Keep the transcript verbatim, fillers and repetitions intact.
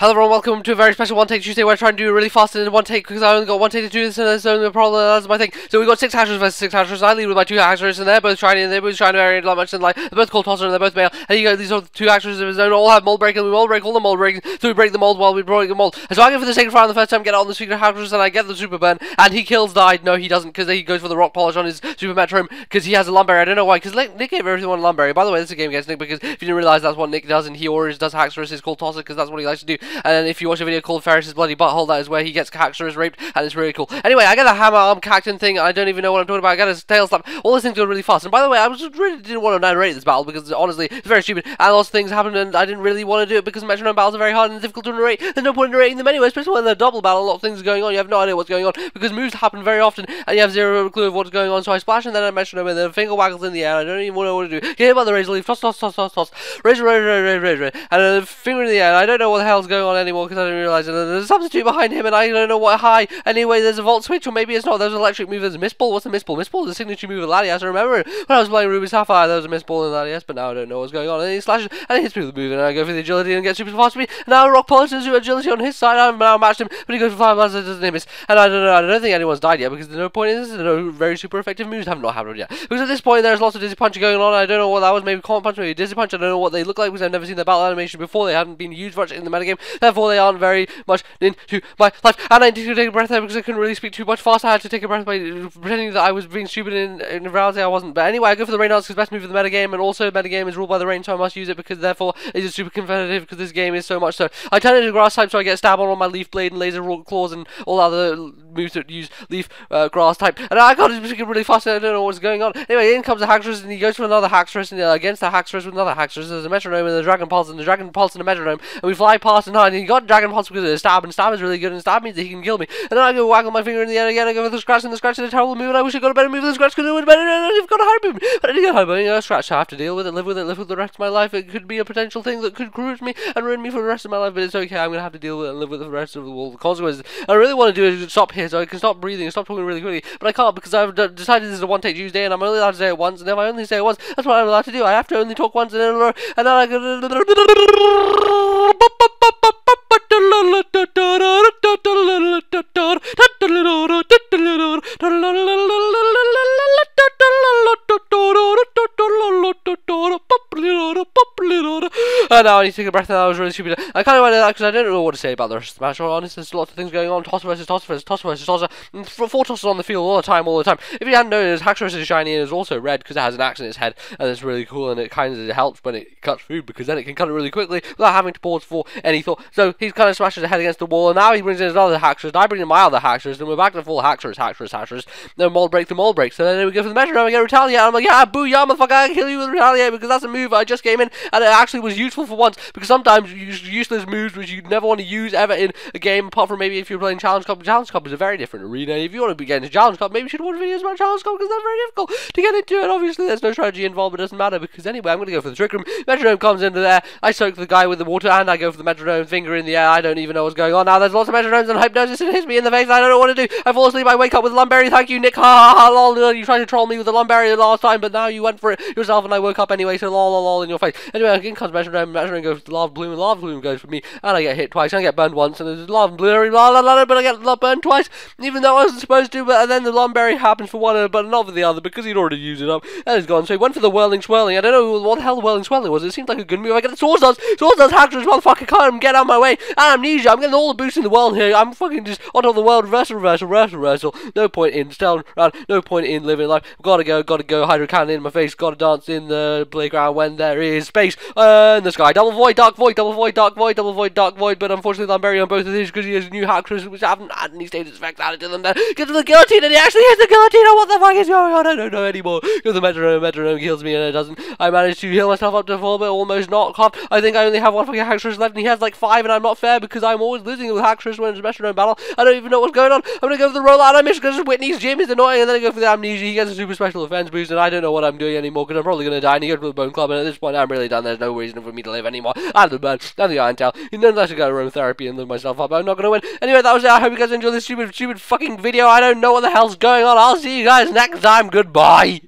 Hello everyone, welcome to a very special One Take Tuesday where I try and do it really fast and in one take because I only got one take to do this and there's only a problem, that's my thing. So we got six Haxorus versus six Haxorus, and I lead with my two Haxorus and they're both shiny and they're both shiny very much and like, they're both called Tosser and they're both male. And you go, these are the two Haxorus of his own, all have mold break and we mold break all the mold breaks, so we break the mold while we break the mold. And so I go for the second fire on the first time, get it on the secret Haxorus and I get the super burn and he kills died. No he doesn't because he goes for the rock polish on his super metronome because he has a lumberry, I don't know why, because Nick gave everything on lumberry. By the way, this is a game against Nick because if you didn't realise that's what Nick does and he always does Haxorus, it's called Tosser because that's what he likes to do. And then if you watch a video called Ferris's Bloody Butthole, that is where he gets Haxorus raped, and it's really cool. Anyway, I got a hammer arm cactus thing, I don't even know what I'm talking about, I got his tail slap, all these things go really fast. And by the way, I was really didn't want to narrate this battle, because honestly, it's very stupid, and lots of things happened, and I didn't really want to do it, because metronome battles are very hard and difficult to narrate, there's no point in narrating them anyway, especially when they're double battle, a lot of things are going on, you have no idea what's going on, because moves happen very often, and you have zero clue of what's going on, so I splash, and then I metronome, and then a finger waggles in the air, and I don't even know what to do, get hit by the razor leaf, toss, toss, toss, toss, toss, razor, razor, razor, razor, razor, and then a finger in the air, and I don't know what the hell's going on anymore because I didn't realise it. There's a substitute behind him and I don't know what high. Anyway, there's a volt switch or maybe it's not. There's an electric move. There's a mist ball. What's a mist ball? Mist ball is a signature move of Ladias. I remember it. When I was playing Ruby Sapphire, there was a mist ball in Ladias, but now I don't know what's going on. And then he slashes and he hits me with the move and I go for the agility and get super fast speed. And now rock polish and super agility on his side. I've now matched him, but he goes for five months and doesn't miss. And I don't know. I don't think anyone's died yet because there's no point in this. There's no very super effective moves have not happened yet. Because at this point there's lots of dizzy punch going on. I don't know what that was. Maybe can't punch, maybe dizzy punch. I don't know what they look like because I've never seen the battle animation before. They haven't been used much in the metagame, therefore they aren't very much into my life, and I needed to take a breath there because I couldn't really speak too much fast. I had to take a breath by pretending that I was being stupid in, in reality I wasn't, but anyway I go for the rain dance because best move of the metagame, and also the metagame is ruled by the rain so I must use it because therefore it is super competitive because this game is so much so. I turn into grass type so I get stab on on my leaf blade and laser claws and all other moves that use leaf uh, grass type, and I got it really fast and I don't know what's going on. Anyway, in comes the Haxorus and he goes for another Haxorus and uh, against the Haxorus with another Haxorus. There's a metronome and the dragon pulse and the dragon pulse and the metronome, and we fly past and hide, and he got dragon pulse because of his stab, and stab is really good, and stab means that he can kill me. And then I go waggle my finger in the air again, I go for the scratch, and the scratch is a terrible move, and I wish I got a better move than the scratch because it would be better, and I've got a hard move. But I didn't get a hard move, and I got a scratch, so I have to deal with it, live with it, live with the rest of my life. It could be a potential thing that could cruise me and ruin me for the rest of my life, but it's okay, I'm going to have to deal with it and live with it for the rest of the world. The consequences. I really want to do is stop here so I can stop breathing and stop talking really quickly, but I can't because I've d decided this is a one take Tuesday, and I'm only allowed to say it once, and if I only say it once, that's what I'm allowed to do. I have to only talk once in a row, and then I go. And now I need to take a breath, and that was really stupid. I kind of went that because I don't know what to say about the rest of the match. Honestly, there's lots of things going on. Tosser versus Tosser versus Tosser versus Tosser. Four Tossers on the field all the time, all the time. If you hadn't noticed, Haxorus is shiny and is also red because it has an axe in its head, and it's really cool, and it kind of helps when it cuts food because then it can cut it really quickly without having to pause for any thought. So he kind of smashes his head against the wall, and now he brings in his other Haxorus, and I bring in my other Haxorus, and we're back to full Haxorus, Haxorus, Haxorus. Then mold break, the mold breaks, and then we go for the metronome, and get retaliate. And I'm like, yeah, boo, yeah, motherfucker, I kill you with retaliate because that's a move I just came in, and it actually was useful for once, because sometimes you use useless moves which you never want to use ever in a game, apart from maybe if you're playing Challenge Cup. Challenge Cup is a very different arena. If you want to be getting to Challenge Cup, maybe you should watch videos about Challenge Cup because that's very difficult to get into, and obviously there's no strategy involved, but it doesn't matter because anyway I'm going to go for the trick room. Metronome comes into there, I soak the guy with the water, and I go for the metronome, finger in the air, I don't even know what's going on now. There's lots of metronomes and hypnosis, and hits me in the face, I don't know what to do. I fall asleep, I wake up with a lumberry, thank you Nick, ha ha ha lol, you tried to troll me with a lumberry last time, but now you went for it yourself and I woke up anyway, so lol lol, lol in your face. Anyway, again comes metronome, metronome goes to lava bloom, and lava bloom goes for me, and I get hit twice, and I get burned once, and there's lava blurry, la la la, but I get burned twice, even though I wasn't supposed to. But and then the lumberry happens for one, but not for the other because he'd already used it up, and it's gone. So he went for the whirling swirling. I don't know what the hell the whirling swirling was. It seemed like a good move. I get the swords dance, swords dance, Haxorus, motherfucker, can't get out of my way. And amnesia. I'm getting all the boosts in the world here. I'm fucking just on top of the world. Reversal, reversal, reversal, reversal. No point in staying around. No point in living life. Gotta go, gotta go. Hydro cannon in my face. Gotta dance in the playground when there is space uh, in the sky. Double void, dark void, double void, dark void, double void, dark void. But unfortunately, I'm buried on both of these because he has new Haxorus, which haven't had any status effects added to them. Then get to the guillotine, and he actually hits the guillotine. Oh, what the fuck is going on? I don't know anymore. Because the metronome, metronome kills me, and it doesn't. I managed to heal myself up to four, but almost not half. I think I only have one fucking Haxorus left, and he has like five, and I'm not fair because I'm always losing with Haxorus when it's a metronome battle. I don't even know what's going on. I'm gonna go for the roll out. I miss because Whitney's gym is annoying, and then I go for the amnesia. He gets a super special defense boost, and I don't know what I'm doing anymore because I'm probably gonna die. And he goes for the bone club, and at this point, I'm really done. There's no reason for me to live anymore. I have the burn, I have the iron tail. You know, I should go to room therapy and live myself up. I'm not gonna win. Anyway, that was it. I hope you guys enjoyed this stupid, stupid fucking video. I don't know what the hell's going on. I'll see you guys next time. Goodbye.